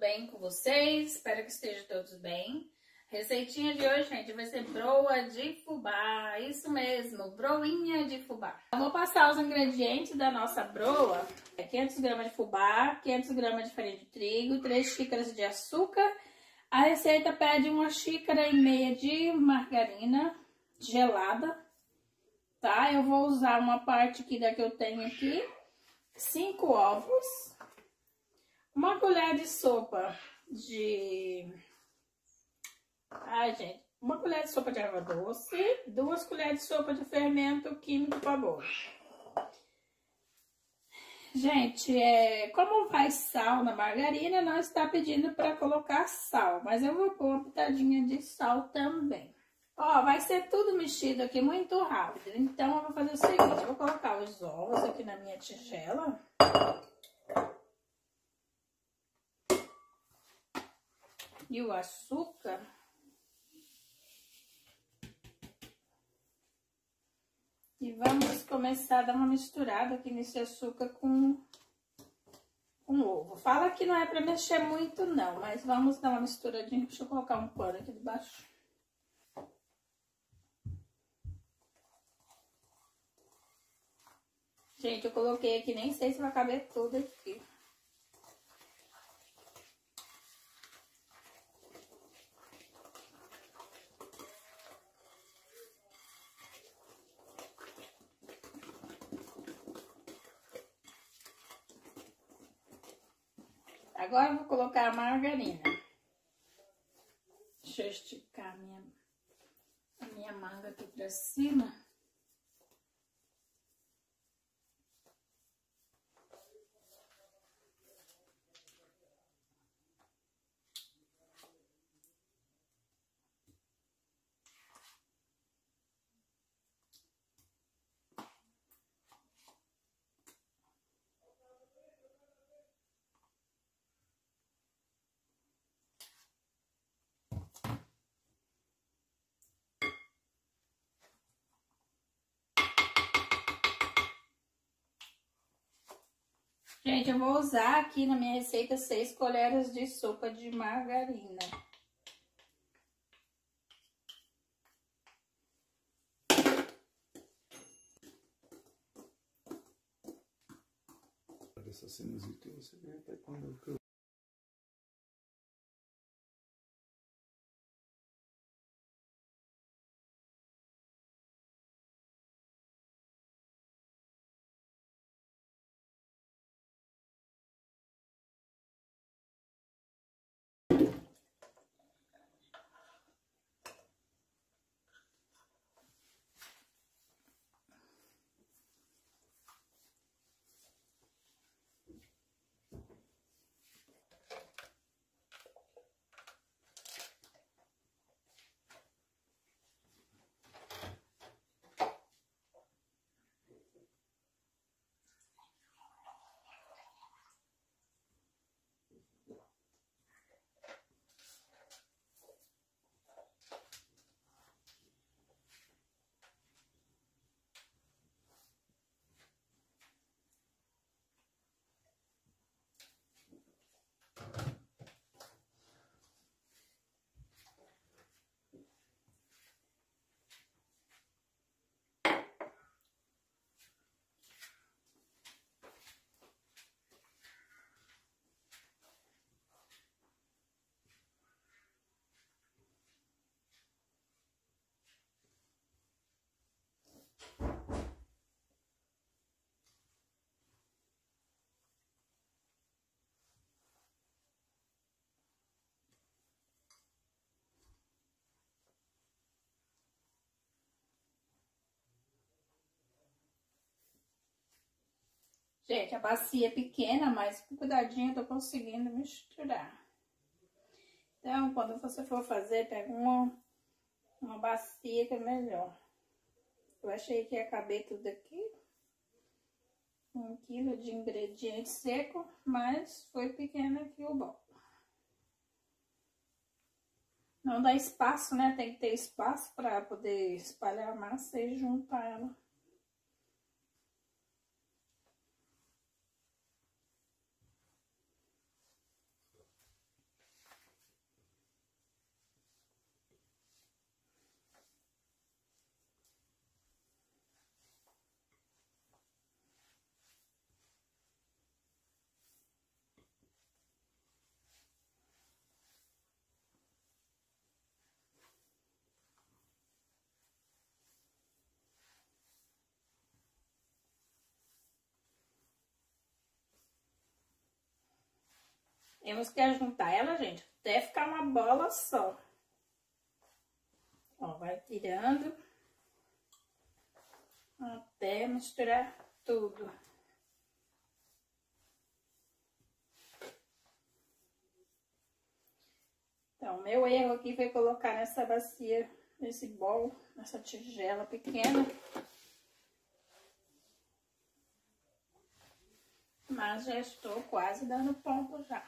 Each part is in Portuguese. bem com vocês? Espero que estejam todos bem. Receitinha de hoje, gente, vai ser broa de fubá. Isso mesmo, broinha de fubá. Eu vou passar os ingredientes da nossa broa. 500 gramas de fubá, 500 gramas de farinha de trigo, 3 xícaras de açúcar. A receita pede 1,5 xícaras de margarina gelada, tá? Eu vou usar uma parte aqui da que eu tenho aqui. 5 ovos. 1 colher de sopa de erva doce, 2 colheres de sopa de fermento químico para bolo. Gente, como vai sal na margarina, não está pedindo para colocar sal, mas eu vou pôr uma pitadinha de sal também. Ó, vai ser tudo mexido aqui muito rápido, então eu vou fazer o seguinte, eu vou colocar os ovos aqui na minha tigela. E o açúcar. E vamos começar a dar uma misturada aqui nesse açúcar com ovo. Fala que não é para mexer muito não, mas vamos dar uma misturadinha. Deixa eu colocar um pano aqui debaixo. Gente, eu coloquei aqui, nem sei se vai caber tudo aqui. Agora eu vou colocar a margarina. Deixa eu esticar a minha manga aqui pra cima. Gente, eu vou usar aqui na minha receita 6 colheres de sopa de margarina. Essa sinusite você vê até quando eu... Gente, a bacia é pequena, mas com cuidadinho eu tô conseguindo misturar. Então, quando você for fazer, pega uma bacia que é melhor. Eu achei que ia caber tudo aqui. 1 quilo de ingrediente seco, mas foi pequeno aqui o bom. Não dá espaço, né? Tem que ter espaço para poder espalhar a massa e juntar ela. Temos que ajuntar ela, gente, até ficar uma bola só. Ó, vai tirando até misturar tudo. Então, meu erro aqui foi colocar nessa bacia, nesse bowl, nessa tigela pequena. Mas já estou quase dando ponto já.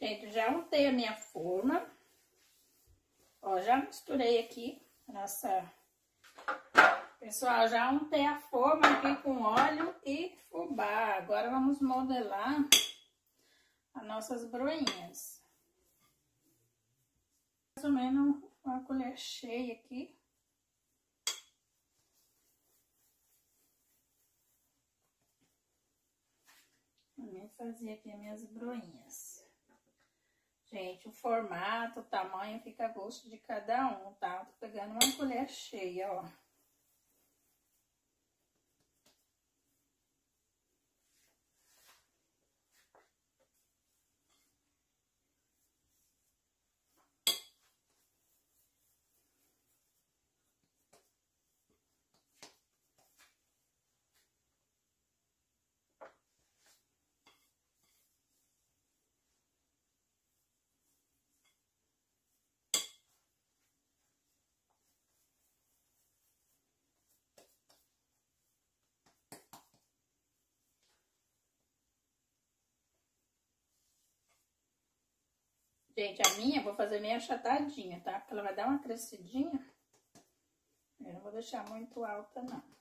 Gente, já untei a minha forma, ó, já misturei aqui, nossa, pessoal, já untei a forma aqui com óleo e fubá. Agora vamos modelar as nossas broinhas. Mais ou menos uma colher cheia aqui. Vou fazer aqui as minhas broinhas. Gente, o formato, o tamanho fica a gosto de cada um, tá? Tô pegando uma colher cheia, ó. Gente, a minha eu vou fazer meio achatadinha, tá? Porque ela vai dar uma crescidinha. Eu não vou deixar muito alta, não.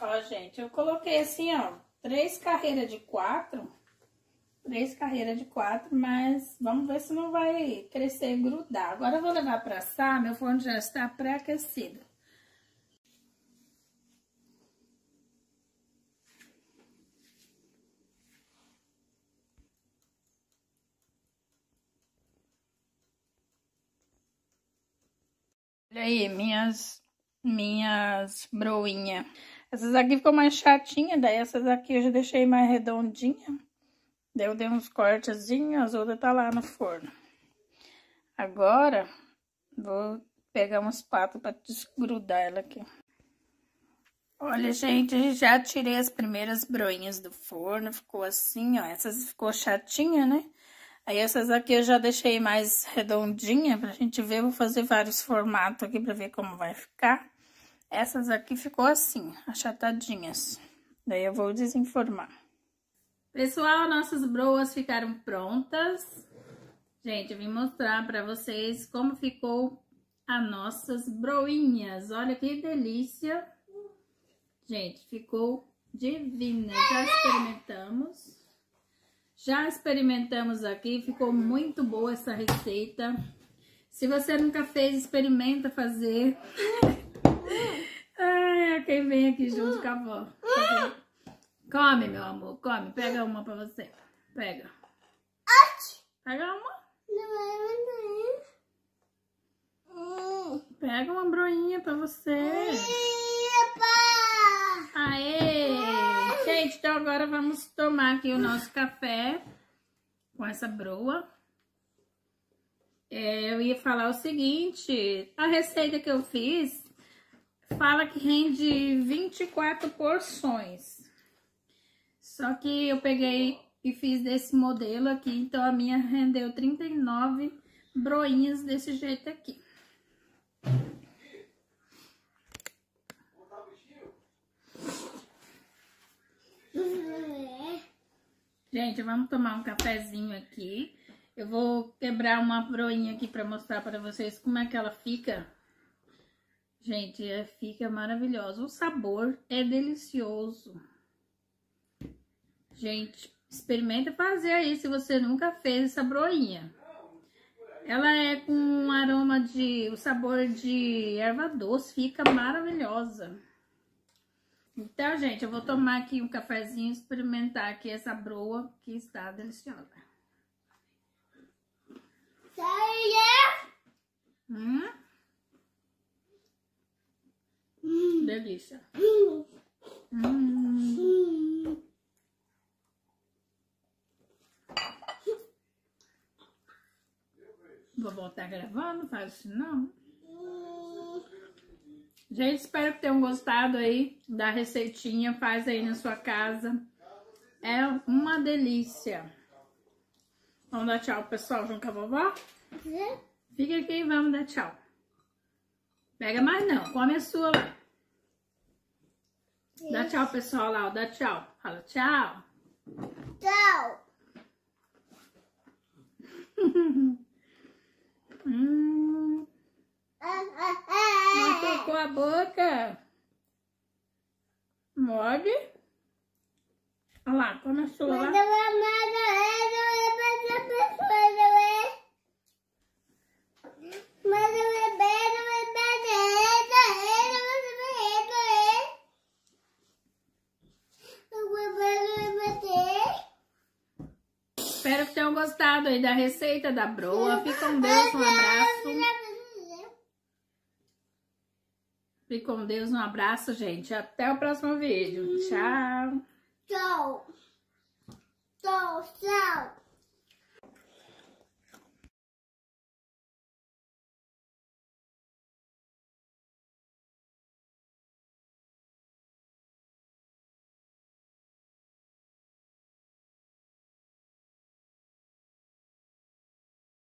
Ó, gente, eu coloquei assim, ó, 3 carreiras de 4, 3 carreiras de 4, mas vamos ver se não vai crescer e grudar. Agora eu vou levar pra assar, meu forno já está pré-aquecido. Olha aí, minhas broinhas. Essas aqui ficou mais chatinha, daí essas aqui eu já deixei mais redondinha. Daí eu dei uns cortezinhos, as outras tá lá no forno. Agora, vou pegar uma espátula pra desgrudar ela aqui. Olha, gente, já tirei as primeiras broinhas do forno, ficou assim, ó. Essas ficou chatinha, né? Aí essas aqui eu já deixei mais redondinha pra gente ver. Vou fazer vários formatos aqui pra ver como vai ficar. Essas aqui ficou assim, achatadinhas. Daí eu vou desenformar. Pessoal, nossas broas ficaram prontas. Gente, eu vim mostrar pra vocês como ficou as nossas broinhas. Olha que delícia. Gente, ficou divina. Já experimentamos. Já experimentamos aqui. Ficou muito boa essa receita. Se você nunca fez, experimenta fazer. Ai, quem vem aqui junto com a avó. Come, meu amor. Come. Pega uma pra você. Pega. Pega uma. Pega uma broinha pra você. Aê! Gente, então agora vamos tomar aqui o nosso café com essa broa. Eu ia falar o seguinte, a receita que eu fiz fala que rende 24 porções. Só que eu peguei e fiz desse modelo aqui, então a minha rendeu 39 broinhas desse jeito aqui. Gente, vamos tomar um cafezinho aqui. Eu vou quebrar uma broinha aqui pra mostrar pra vocês como é que ela fica. Gente, fica maravilhosa. O sabor é delicioso. Gente, experimenta fazer aí se você nunca fez essa broinha. Ela é com um aroma de... o sabor de erva doce. Fica maravilhosa. Então, gente, eu vou tomar aqui um cafezinho e experimentar aqui essa broa que está deliciosa. Delícia. Vou voltar gravando, faz isso não. Gente, espero que tenham gostado aí da receitinha. Faz aí na sua casa. É uma delícia. Vamos dar tchau, pessoal, junto com a vovó? Fica aqui e vamos dar tchau. Pega mais não, come a sua lá. Dá tchau, pessoal, lá, ó, dá tchau. Fala tchau. Tchau. Machucou a boca. Morde. Olha lá, come a sua lá. Espero que tenham gostado aí da receita da broa. Fique com Deus, um abraço. Fique com Deus, um abraço, gente. Até o próximo vídeo. Tchau. Tchau. Tchau, tchau.